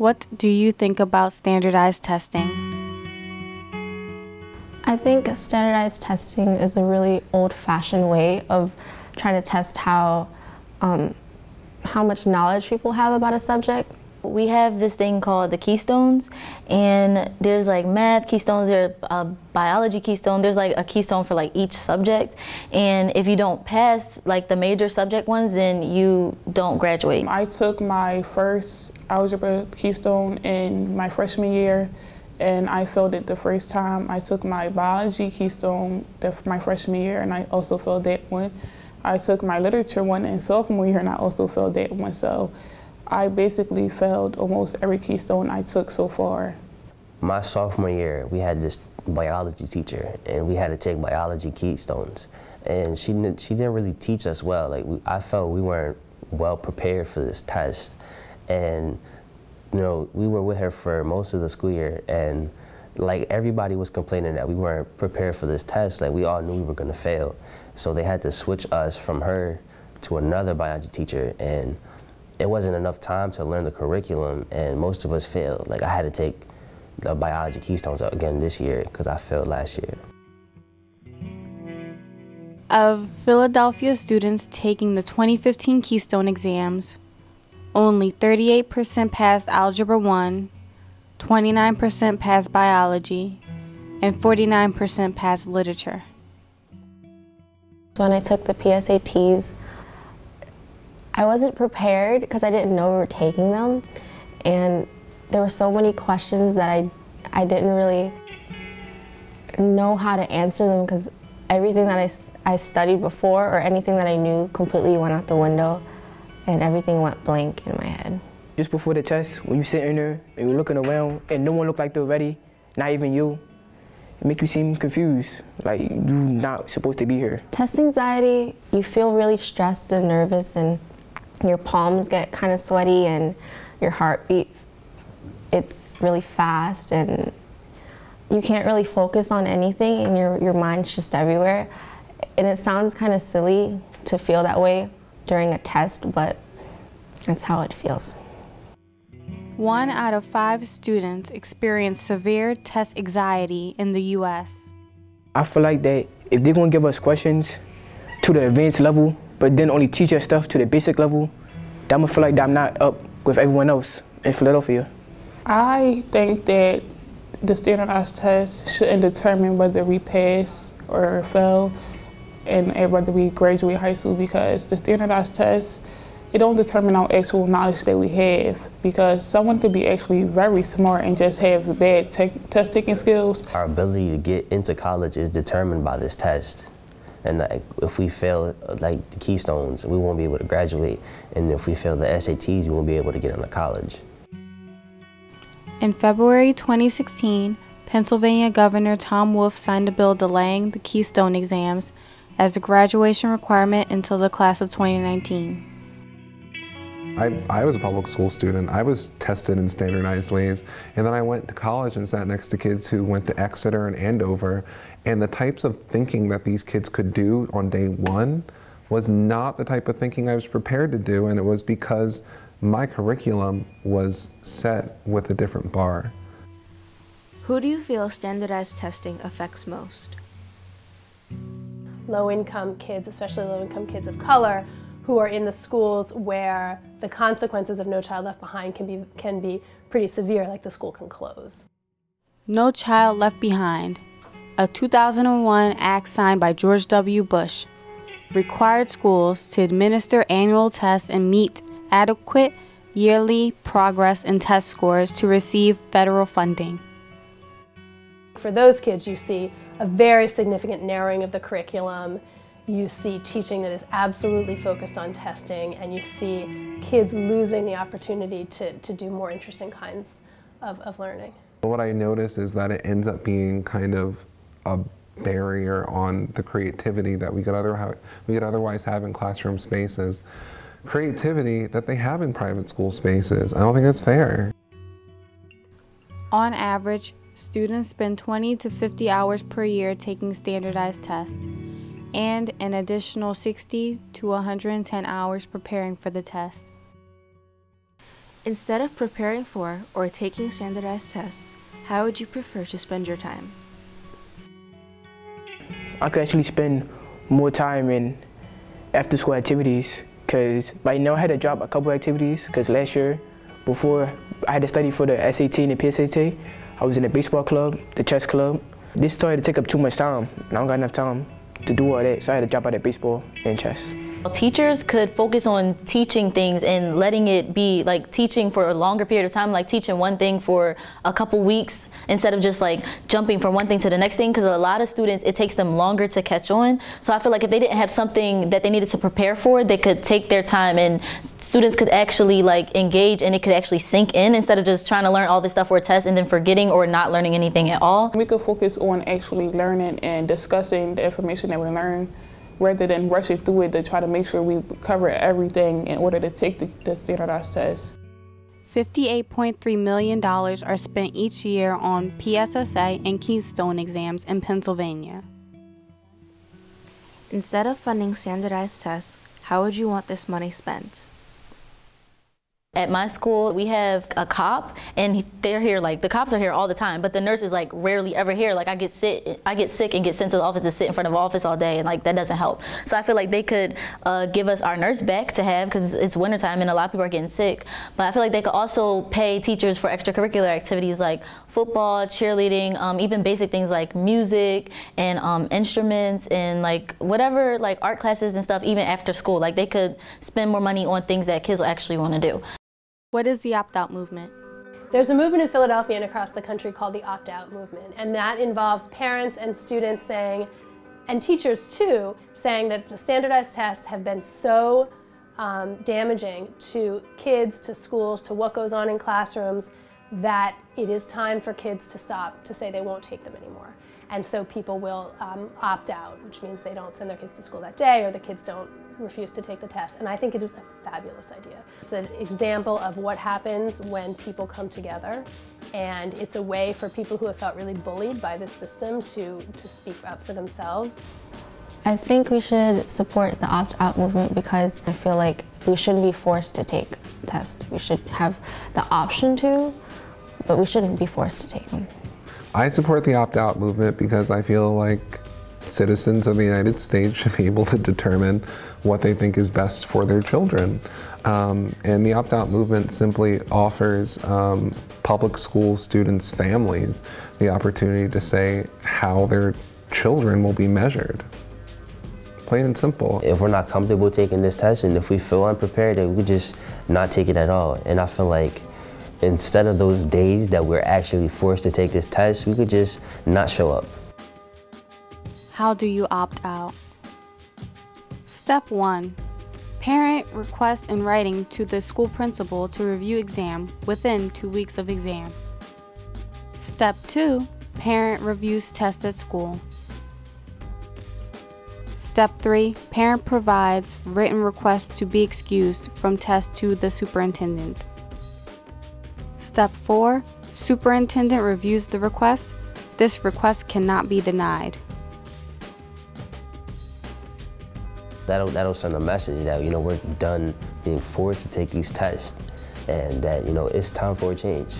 What do you think about standardized testing? I think standardized testing is a really old-fashioned way of trying to test how much knowledge people have about a subject. We have this thing called the Keystones, and there's like math Keystones, there's a biology Keystone, there's like a Keystone for like each subject, and if you don't pass like the major subject ones, then you don't graduate. I took my first algebra Keystone in my freshman year, and I failed it the first time. I took my biology Keystone my freshman year, and I also failed that one. I took my literature one in sophomore year, and I also failed that one. So I basically failed almost every Keystone I took so far. My sophomore year, we had this biology teacher, and we had to take biology Keystones. And she didn't really teach us well. Like I felt we weren't well prepared for this test. And you know, we were with her for most of the school year, and like everybody was complaining that we weren't prepared for this test. Like we all knew we were gonna fail. So they had to switch us from her to another biology teacher, and it wasn't enough time to learn the curriculum, and most of us failed. Like I had to take the biology Keystones again this year because I failed last year. Of Philadelphia students taking the 2015 Keystone exams, only 38% passed Algebra 1, 29% passed biology, and 49% passed literature. When I took the PSATs, I wasn't prepared because I didn't know we were taking them, and there were so many questions that I didn't really know how to answer them because everything that I studied before or anything that I knew completely went out the window, and everything went blank in my head. Just before the test, when you sit in there and you're looking around and no one looked like they're ready, not even you, it makes you seem confused, like you're not supposed to be here. Test anxiety, you feel really stressed and nervous, and your palms get kind of sweaty and your heartbeat, it's really fast, and you can't really focus on anything, and your mind's just everywhere. And it sounds kind of silly to feel that way during a test, but that's how it feels. 1 out of 5 students experience severe test anxiety in the U.S. I feel like that if they're gonna give us questions to the advanced level, but then only teach us stuff to the basic level, then I'm gonna feel like that I'm not up with everyone else in Philadelphia. I think that the standardized test shouldn't determine whether we pass or fail and whether we graduate high school, because the standardized test, it don't determine our actual knowledge that we have, because someone could be actually very smart and just have the bad test-taking skills. Our ability to get into college is determined by this test. And like, if we fail like the Keystones, we won't be able to graduate. And if we fail the SATs, we won't be able to get into college. In February 2016, Pennsylvania Governor Tom Wolf signed a bill delaying the Keystone exams as a graduation requirement until the class of 2019. I was a public school student. I was tested in standardized ways, and then I went to college and sat next to kids who went to Exeter and Andover, and the types of thinking that these kids could do on day one was not the type of thinking I was prepared to do, and it was because my curriculum was set with a different bar. Who do you feel standardized testing affects most? Low-income kids, especially low-income kids of color, who are in the schools where the consequences of No Child Left Behind can be pretty severe, like the school can close. No Child Left Behind, a 2001 act signed by George W. Bush, required schools to administer annual tests and meet adequate yearly progress and test scores to receive federal funding. For those kids, you see a very significant narrowing of the curriculum. You see teaching that is absolutely focused on testing, and you see kids losing the opportunity to do more interesting kinds of learning. What I notice is that it ends up being kind of a barrier on the creativity that we could otherwise have in classroom spaces. Creativity that they have in private school spaces. I don't think that's fair. On average, students spend 20 to 50 hours per year taking standardized tests, and an additional 60 to 110 hours preparing for the test. Instead of preparing for or taking standardized tests, how would you prefer to spend your time? I could actually spend more time in after-school activities, because like now I had to drop a couple activities, because last year, before I had to study for the SAT and the PSAT, I was in the baseball club, the chess club. This started to take up too much time, and I don't got enough time to do all that, so I had to drop out at baseball and chess. Teachers could focus on teaching things and letting it be like teaching for a longer period of time, like teaching one thing for a couple weeks instead of just like jumping from one thing to the next thing, because a lot of students, it takes them longer to catch on. So I feel like if they didn't have something that they needed to prepare for, they could take their time and students could actually like engage and it could actually sink in instead of just trying to learn all this stuff for a test and then forgetting or not learning anything at all. We could focus on actually learning and discussing the information that we learn, rather than rushing through it to try to make sure we cover everything in order to take the standardized test. $58.3 million are spent each year on PSSA and Keystone exams in Pennsylvania. Instead of funding standardized tests, how would you want this money spent? At my school, we have a cop, and they're here, like, the cops are here all the time, but the nurse is, like, rarely ever here. Like, I get sick and get sent to the office to sit in front of the office all day, and, like, that doesn't help. So I feel like they could give us our nurse back to have, because it's wintertime and a lot of people are getting sick. But I feel like they could also pay teachers for extracurricular activities like football, cheerleading, even basic things like music and instruments and, like, whatever, like, art classes and stuff, even after school. Like, they could spend more money on things that kids will actually want to do. What is the opt-out movement? There's a movement in Philadelphia and across the country called the opt-out movement, and that involves parents and students saying, and teachers too, saying that the standardized tests have been so damaging to kids, to schools, to what goes on in classrooms, that it is time for kids to stop, to say they won't take them anymore. And so people will opt out, which means they don't send their kids to school that day, or the kids don't refuse to take the test, and I think it is a fabulous idea. It's an example of what happens when people come together, and it's a way for people who have felt really bullied by this system to speak up for themselves. I think we should support the opt-out movement, because I feel like we shouldn't be forced to take tests. We should have the option to, but we shouldn't be forced to take them. I support the opt-out movement because I feel like citizens of the United States should be able to determine what they think is best for their children. And the opt-out movement simply offers public school students' families the opportunity to say how their children will be measured. Plain and simple. If we're not comfortable taking this test, and if we feel unprepared, then we just not take it at all. And I feel like instead of those days that we're actually forced to take this test, we could just not show up. How do you opt out? Step 1. Parent requests in writing to the school principal to review exam within 2 weeks of exam. Step 2. Parent reviews test at school. Step 3. Parent provides written request to be excused from test to the superintendent. Step 4. Superintendent reviews the request. This request cannot be denied. That'll send a message that, you know, we're done being forced to take these tests, and that, you know, it's time for a change.